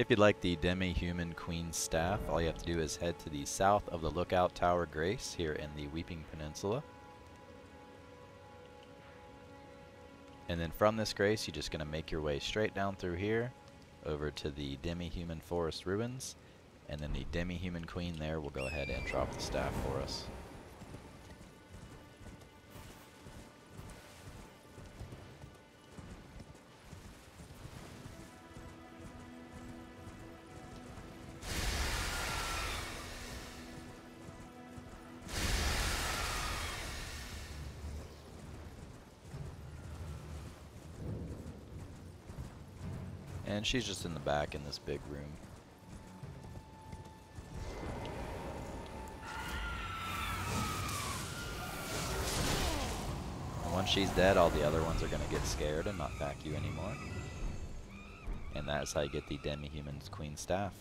If you'd like the Demi-Human Queen's Staff, all you have to do is head to the south of the Lookout Tower Grace here in the Weeping Peninsula. And then from this grace, you're just going to make your way straight down through here, over to the Demi-Human Forest Ruins, and then the Demi-Human Queen there will go ahead and drop the staff for us. And she's just in the back in this big room. And once she's dead, all the other ones are going to get scared and not back you anymore. And that's how you get the Demi-Human Queen's Staff.